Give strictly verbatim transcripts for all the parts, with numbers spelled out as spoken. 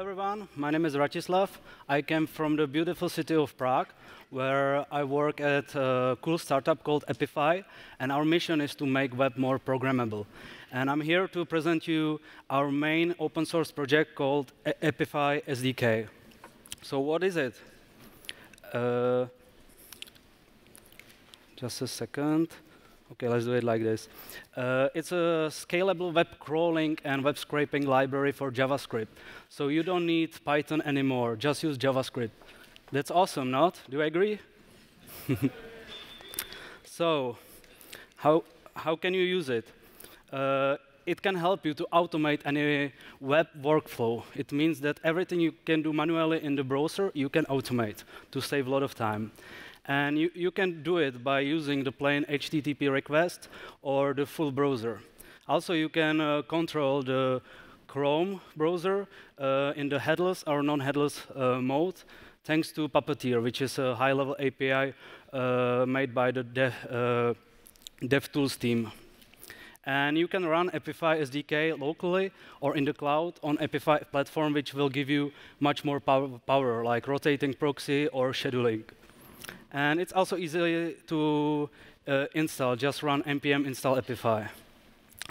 everyone. My name is Vratislav. I came from the beautiful city of Prague, where I work at a cool startup called Apify, and our mission is to make web more programmable. And I'm here to present you our main open source project called Apify S D K. So what is it? Uh, just a second. OK, let's do it like this. Uh, it's a scalable web crawling and web scraping library for JavaScript. So you don't need Python anymore. Just use JavaScript. That's awesome, not? Do you agree? So how, how can you use it? Uh, it can help you to automate any web workflow. It means that everything you can do manually in the browser, you can automate to save a lot of time. And you, you can do it by using the plain H T T P request or the full browser. Also, you can uh, control the Chrome browser uh, in the headless or non-headless uh, mode, thanks to Puppeteer, which is a high-level A P I uh, made by the dev, uh, DevTools team. And you can run Apify S D K locally or in the cloud on Apify platform, which will give you much more pow power, like rotating proxy or scheduling. And it's also easy to uh, install. Just run npm install apify.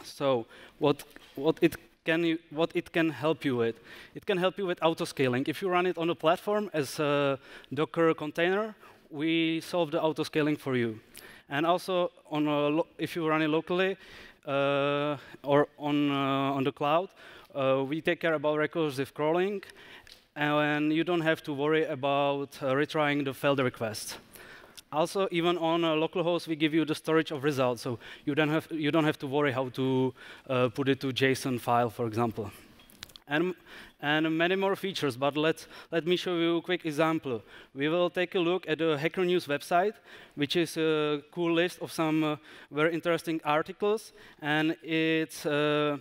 So what, what, it can you, what it can help you with? It can help you with auto-scaling. If you run it on a platform as a Docker container, we solve the auto-scaling for you. And also, on a if you run it locally uh, or on, uh, on the cloud, uh, we take care about recursive crawling. And you don't have to worry about uh, retrying the failed request. Also, even on uh, localhost, we give you the storage of results, so you don't have, you don't have to worry how to uh, put it to JSON file, for example. And, and many more features, but let, let me show you a quick example. We will take a look at the Hacker News website, which is a cool list of some uh, very interesting articles, and it's uh,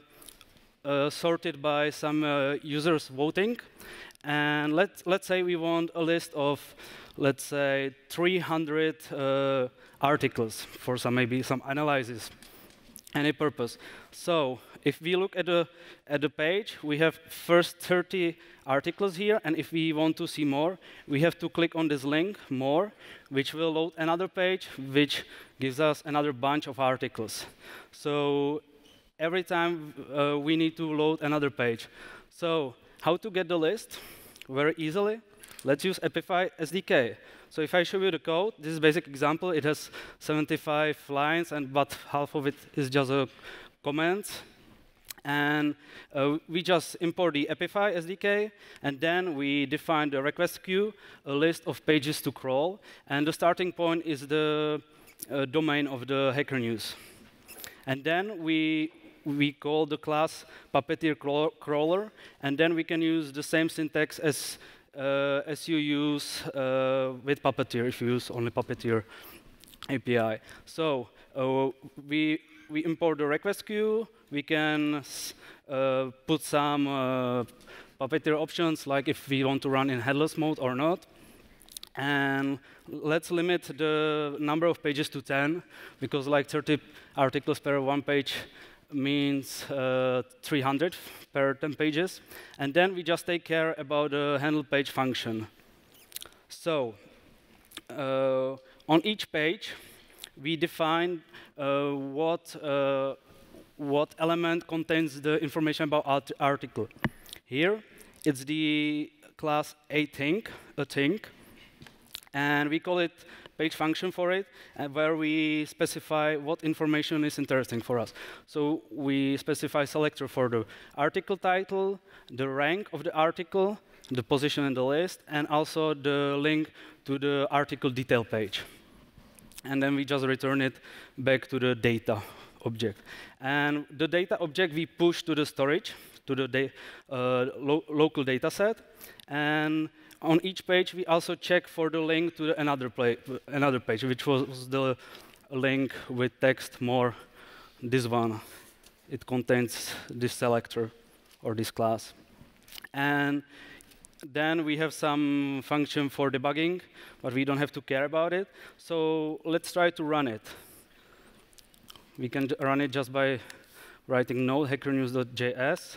uh, sorted by some uh, users voting. And let's, let's say we want a list of, let's say, three hundred uh, articles for some, maybe some analysis, any purpose. So if we look at the, at the page, we have first thirty articles here. And if we want to see more, we have to click on this link, More, which will load another page, which gives us another bunch of articles. So every time uh, we need to load another page. So how to get the list very easily? Let's use Apify S D K. So if I show you the code, this is a basic example. It has seventy-five lines, and but half of it is just a comment. And uh, we just import the Apify S D K, and then we define the request queue, a list of pages to crawl. And the starting point is the uh, domain of the Hacker News. And then we we call the class PuppeteerCrawler, and then we can use the same syntax as, uh, as you use uh, with Puppeteer, if you use only Puppeteer A P I. So uh, we, we import the request queue. We can uh, put some uh, Puppeteer options, like if we want to run in headless mode or not. And let's limit the number of pages to ten, because like thirty articles per one page means uh, three hundred per ten pages. And then we just take care about the handle page function. So uh, on each page, we define uh, what, uh, what element contains the information about art article. Here, it's the class a thing, a thing, and we call it page function for it, and where we specify what information is interesting for us. So we specify selector for the article title, the rank of the article, the position in the list, and also the link to the article detail page. And then we just return it back to the data object. And the data object we push to the storage, to the da uh, lo local data set. And on each page, we also check for the link to another, another page, which was the link with text more, this one. It contains this selector or this class. And then we have some function for debugging, but we don't have to care about it. So let's try to run it. We can run it just by writing node hacker news dot J S.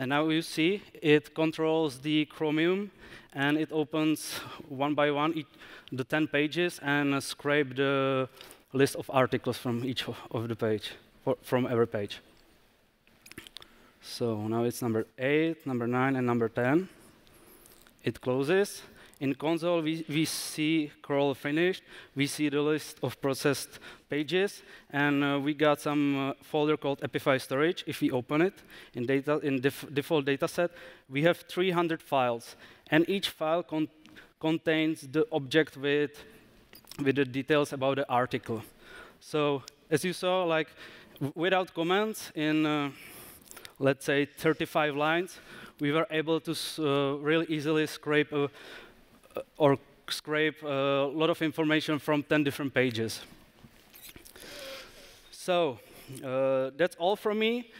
And now you see it controls the Chromium, and it opens one by one each, the ten pages and uh, scrape the list of articles from each of the page, or from every page. So now it's number eight, number nine, and number ten. It closes. In console, we, we see crawl finished. We see the list of processed pages, and uh, we got some uh, folder called Apify storage. If we open it in data in def default dataset, we have three hundred files, and each file con contains the object with with the details about the article. So as you saw, like w without comments in uh, let's say thirty-five lines, we were able to uh, really easily scrape. Uh, or scrape a lot of information from ten different pages. So uh, that's all from me.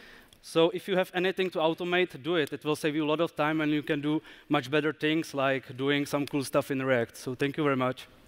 So if you have anything to automate, do it. It will save you a lot of time, and you can do much better things like doing some cool stuff in React. So thank you very much.